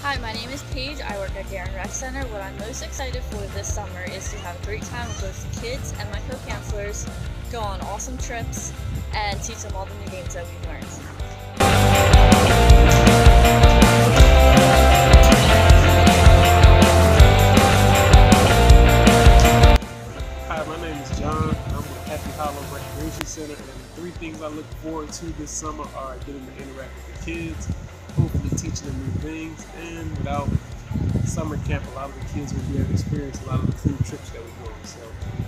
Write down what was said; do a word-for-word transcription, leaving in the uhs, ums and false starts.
Hi, my name is Paige. I work at Garen Rec Center. What I'm most excited for this summer is to have a great time with both the kids and my co-counselors, go on awesome trips, and teach them all the new games that we've learned. Happy Hollow Recreation Center, and the three things I look forward to this summer are getting to interact with the kids, hopefully teaching them new things, and without summer camp, a lot of the kids will be able to experience a lot of the cool trips that we're doing. So.